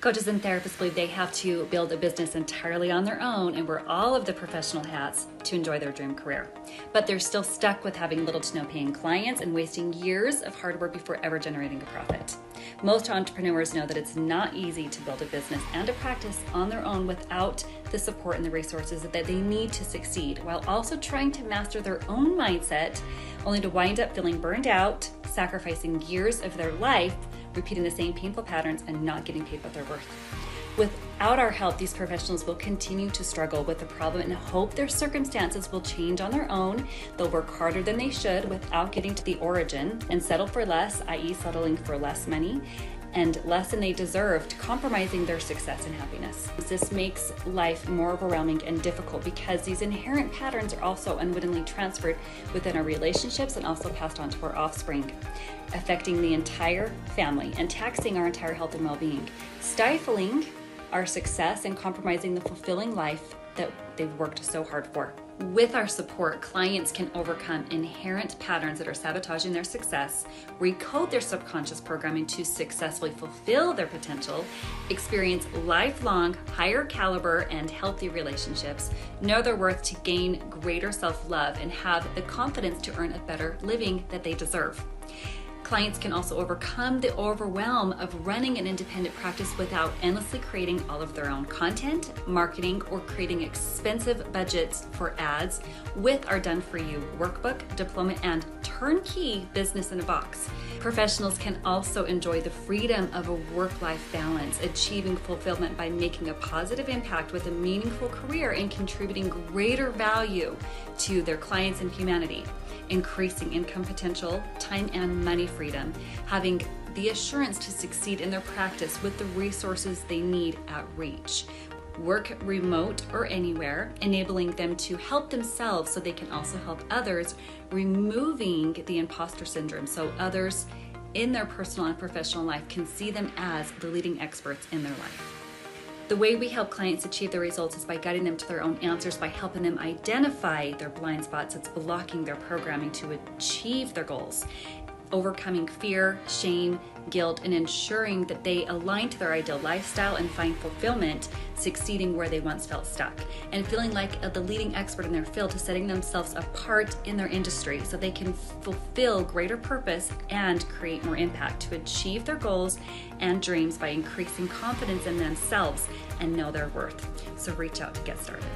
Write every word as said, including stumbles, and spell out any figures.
Coaches and therapists believe they have to build a business entirely on their own and wear all of the professional hats to enjoy their dream career. But they're still stuck with having little to no paying clients and wasting years of hard work before ever generating a profit. Most entrepreneurs know that it's not easy to build a business and a practice on their own without the support and the resources that they need to succeed, while also trying to master their own mindset, only to wind up feeling burned out, sacrificing years of their life, repeating the same painful patterns and not getting paid what they're worth. Without our help, these professionals will continue to struggle with the problem and hope their circumstances will change on their own. They'll work harder than they should without getting to the origin and settle for less, that is settling for less money and less than they deserved, compromising their success and happiness. This makes life more overwhelming and difficult because these inherent patterns are also unwittingly transferred within our relationships and also passed on to our offspring, affecting the entire family and taxing our entire health and well-being, stifling our success and compromising the fulfilling life that they've worked so hard for. With our support, clients can overcome inherent patterns that are sabotaging their success, recode their subconscious programming to successfully fulfill their potential, experience lifelong, higher caliber and healthy relationships, know their worth to gain greater self-love, and have the confidence to earn a better living that they deserve. Clients can also overcome the overwhelm of running an independent practice without endlessly creating all of their own content, marketing, or creating expensive budgets for ads with our done-for-you workbook, diploma, and turnkey business in a box. Professionals can also enjoy the freedom of a work-life balance, achieving fulfillment by making a positive impact with a meaningful career and contributing greater value to their clients and humanity, increasing income potential, time and money freedom, having the assurance to succeed in their practice with the resources they need at reach, work remote or anywhere, enabling them to help themselves so they can also help others, removing the imposter syndrome so others in their personal and professional life can see them as the leading experts in their life. The way we help clients achieve their results is by guiding them to their own answers, by helping them identify their blind spots that's blocking their programming to achieve their goals, overcoming fear, shame, guilt, and ensuring that they align to their ideal lifestyle and find fulfillment, succeeding where they once felt stuck, and feeling like the leading expert in their field to setting themselves apart in their industry so they can fulfill greater purpose and create more impact to achieve their goals and dreams by increasing confidence in themselves and know their worth. So reach out to get started.